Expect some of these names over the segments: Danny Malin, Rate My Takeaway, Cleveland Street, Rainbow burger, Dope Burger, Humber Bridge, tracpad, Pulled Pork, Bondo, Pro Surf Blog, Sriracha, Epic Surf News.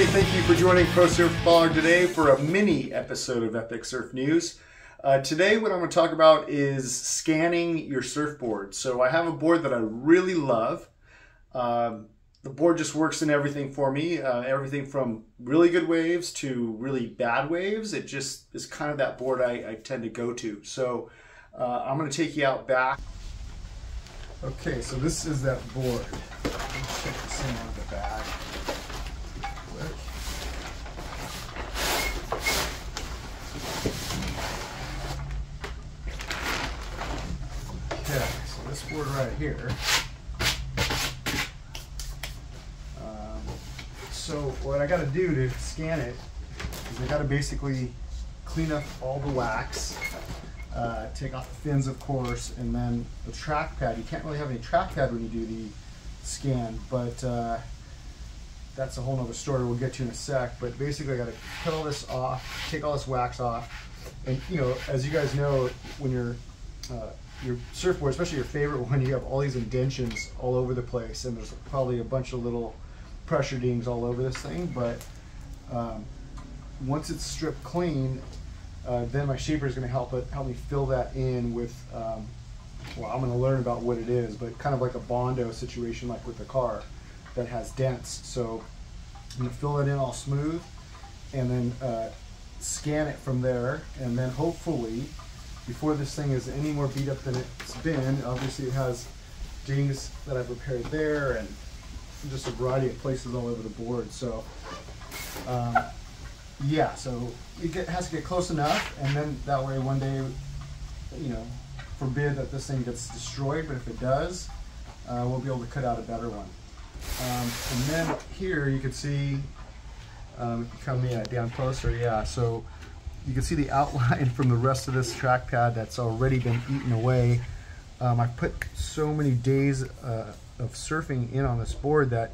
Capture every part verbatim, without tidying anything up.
everybody. Thank you for joining Pro Surf Blog today for a mini episode of Epic Surf News. Uh, today what I'm going to talk about is scanning your surfboard. So I have a board that I really love. Um, the board just works in everything for me. Uh, everything from really good waves to really bad waves. It just is kind of that board I, I tend to go to. So uh, I'm going to take you out back. Okay, so this is that board. Let's check this in on the back. Okay, so this board right here. Um, so what I got to do to scan it is I got to basically clean up all the wax, uh, take off the fins, of course, and then the trackpad. You can't really have any trackpad when you do the scan, but uh, that's a whole nother story we'll get to in a sec. But basically, I got to cut all this off, take all this wax off, and you know, as you guys know, when you're Uh, your surfboard, especially your favorite one, you have all these indentions all over the place, and there's probably a bunch of little pressure dings all over this thing. But um, once it's stripped clean, uh, then my shaper is going to help it help me fill that in with um, well, I'm going to learn about what it is, but kind of like a Bondo situation, like with the car that has dents. So I'm going to fill it in all smooth, and then uh, scan it from there, and then hopefully, before this thing is any more beat up than it's been. Obviously it has dings that I've repaired there and just a variety of places all over the board. So um, yeah, so it get, has to get close enough, and then that way one day, you know, forbid that this thing gets destroyed, but if it does, uh, we'll be able to cut out a better one. Um, and then here you can see, um, come yeah, down closer, yeah, so you can see the outline from the rest of this trackpad that's already been eaten away. Um, I've put so many days uh, of surfing in on this board that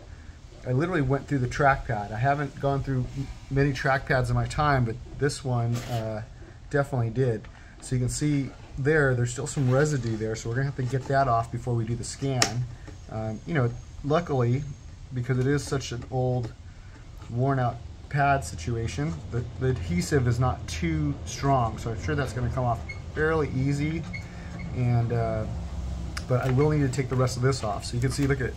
I literally went through the trackpad. I haven't gone through many trackpads in my time, but this one uh, definitely did. So you can see there, there's still some residue there, so we're gonna have to get that off before we do the scan. Um, you know, luckily, because it is such an old, worn out pad situation, the, the adhesive is not too strong, so I'm sure that's going to come off fairly easy. And uh, but I will need to take the rest of this off. So you can see, look at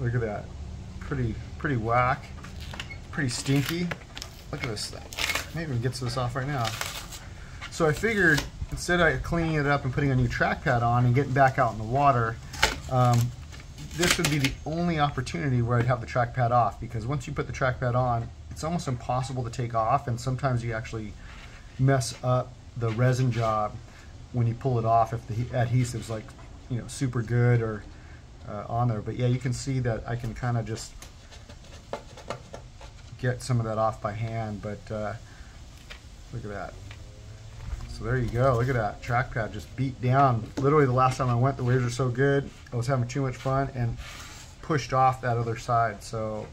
look at that, pretty pretty whack, pretty stinky. Look at this thing. Maybe we can get this off right now. So I figured instead of cleaning it up and putting a new trackpad on and getting back out in the water, um, this would be the only opportunity where I'd have the trackpad off, because once you put the trackpad on, it's almost impossible to take off, and sometimes you actually mess up the resin job when you pull it off if the adhesive's like, you know, super good or uh, on there. But yeah, you can see that I can kind of just get some of that off by hand, but uh, look at that. So there you go, look at that trackpad just beat down. Literally the last time I went, the waves were so good, I was having too much fun and pushed off that other side. So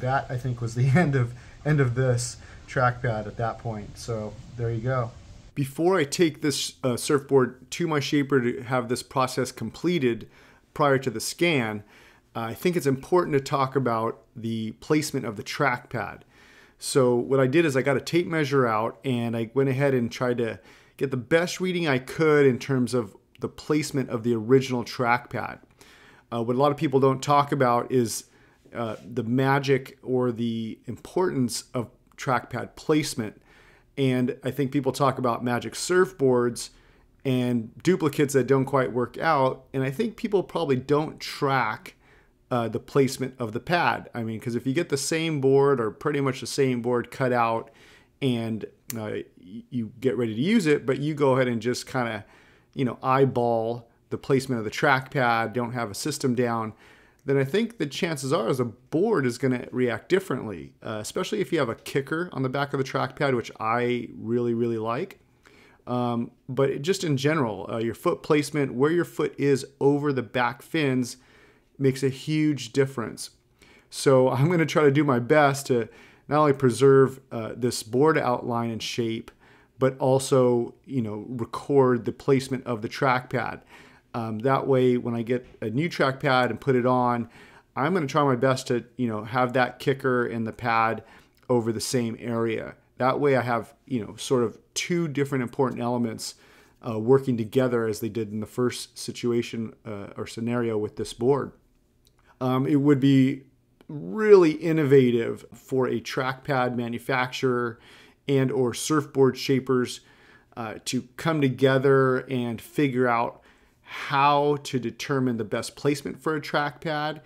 that, I think, was the end of, end of this trackpad at that point. So there you go. Before I take this uh, surfboard to my shaper to have this process completed prior to the scan, uh, I think it's important to talk about the placement of the trackpad. So what I did is I got a tape measure out, and I went ahead and tried to get the best reading I could in terms of the placement of the original trackpad. Uh, what a lot of people don't talk about is uh, the magic or the importance of trackpad placement. And I think people talk about magic surfboards and duplicates that don't quite work out. And I think people probably don't track Uh, the placement of the pad. I mean, because if you get the same board or pretty much the same board cut out, and uh, you get ready to use it, but you go ahead and just kind of, you know, eyeball the placement of the trackpad, don't have a system down, then I think the chances are is a board is going to react differently, uh, especially if you have a kicker on the back of the trackpad, which I really, really like. Um, but it, just in general, uh, your foot placement, where your foot is over the back fins, makes a huge difference. So I'm going to try to do my best to not only preserve uh, this board outline and shape, but also, you know, record the placement of the trackpad. Um, that way, when I get a new trackpad and put it on, I'm going to try my best to, you know, have that kicker and the pad over the same area. That way I have, you know, sort of two different important elements uh, working together as they did in the first situation uh, or scenario with this board. Um, it would be really innovative for a trackpad manufacturer and or surfboard shapers uh, to come together and figure out how to determine the best placement for a trackpad,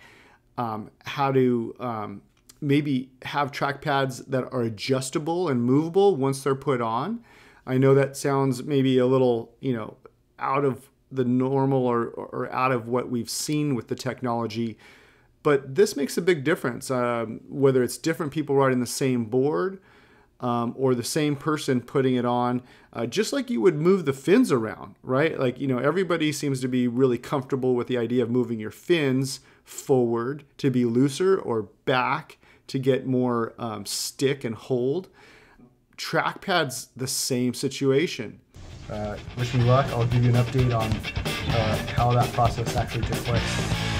um, how to um, maybe have trackpads that are adjustable and movable once they're put on. I know that sounds maybe a little, you know, out of the normal or, or out of what we've seen with the technology, but this makes a big difference, um, whether it's different people riding the same board Um, or the same person putting it on, uh, just like you would move the fins around, right? Like, you know, everybody seems to be really comfortable with the idea of moving your fins forward to be looser or back to get more um, stick and hold. Trackpad's the same situation. Uh, wish me luck. I'll give you an update on uh, how that process actually took place.